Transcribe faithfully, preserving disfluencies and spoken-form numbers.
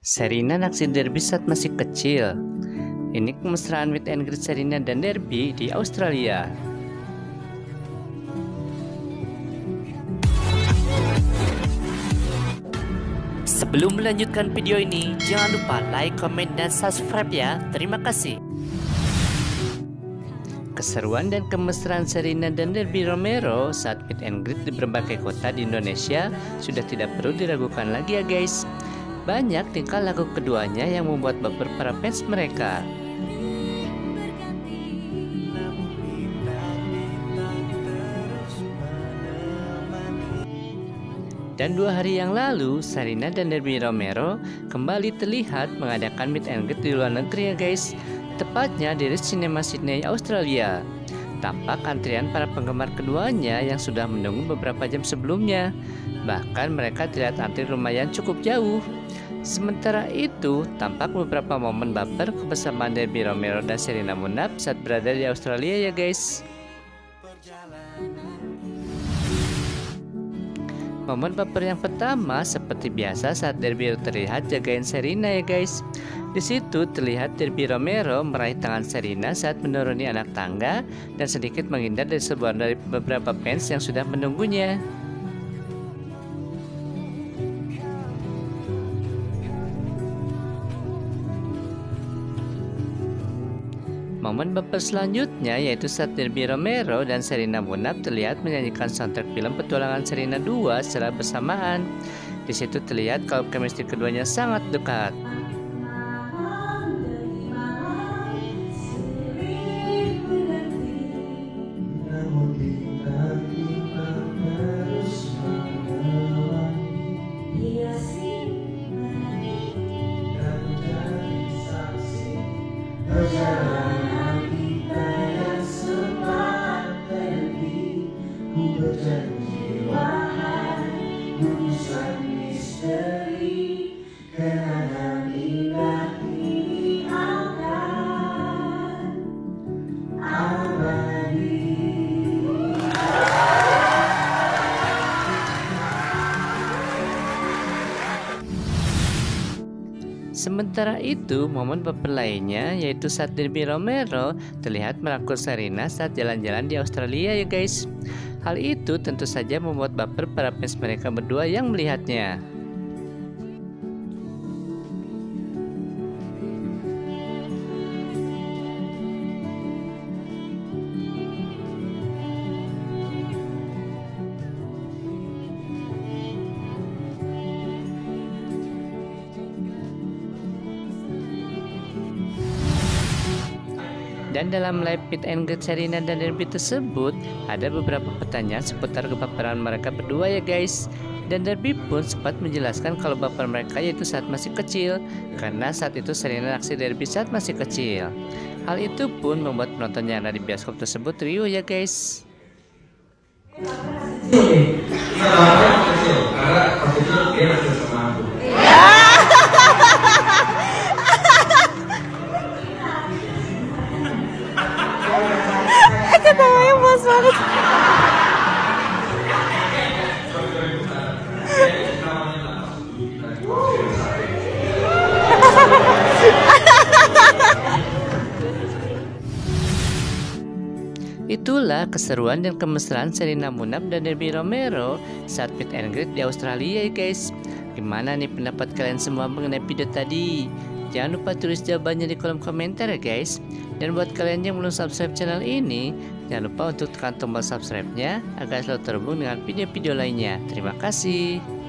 Sherina Naksir Derby saat masih kecil. Ini kemesraan meet and greet Sherina dan Derby di Australia. Sebelum melanjutkan video ini, jangan lupa like, komen, dan subscribe ya. Terima kasih. Keseruan dan kemesraan Sherina dan Derby Romero saat meet and greet di berbagai kota di Indonesia sudah tidak perlu diragukan lagi ya guys. Banyak tingkah laku keduanya yang membuat baper para fans mereka. Dan dua hari yang lalu, Sherina dan Derby Romero kembali terlihat mengadakan meet and greet di luar negeri ya guys. Tepatnya di Ritz Cinema Sydney, Australia. Tampak antrian para penggemar keduanya yang sudah menunggu beberapa jam sebelumnya. Bahkan mereka terlihat antri lumayan cukup jauh. Sementara itu, tampak beberapa momen baper kebersamaan Derby Romero dan Sherina Munaf saat berada di Australia ya guys. Momen baper yang pertama seperti biasa saat Derby terlihat jagain Sherina ya guys. Di situ terlihat Derby Romero meraih tangan Sherina saat menuruni anak tangga dan sedikit menghindar dari sebuah dari beberapa fans yang sudah menunggunya. Momen baper selanjutnya yaitu saat Derby Romero dan Sherina Munaf terlihat menyanyikan soundtrack film Petualangan Sherina dua secara bersamaan. Di situ terlihat kalau chemistry keduanya sangat dekat. Sementara itu, momen baper lainnya yaitu saat Derby Romero terlihat merangkul Sherina saat jalan-jalan di Australia ya guys. Hal itu tentu saja membuat baper para fans mereka berdua yang melihatnya. Dan dalam live meet and greet Sherina dan Derby tersebut, ada beberapa pertanyaan seputar kebaperan mereka berdua ya guys. Dan Derby pun sempat menjelaskan kalau baper mereka yaitu saat masih kecil, karena saat itu Sherina naksir Derby saat masih kecil. Hal itu pun membuat penonton yang ada di bioskop tersebut riuh ya guys. Itulah keseruan dan kemesraan Sherina Munaf dan Derby Romero saat meet and greet di Australia ya guys. Gimana nih pendapat kalian semua mengenai video tadi? Jangan lupa tulis jawabannya di kolom komentar ya guys. Dan buat kalian yang belum subscribe channel ini, jangan lupa untuk tekan tombol subscribe-nya agar selalu terhubung dengan video-video lainnya. Terima kasih.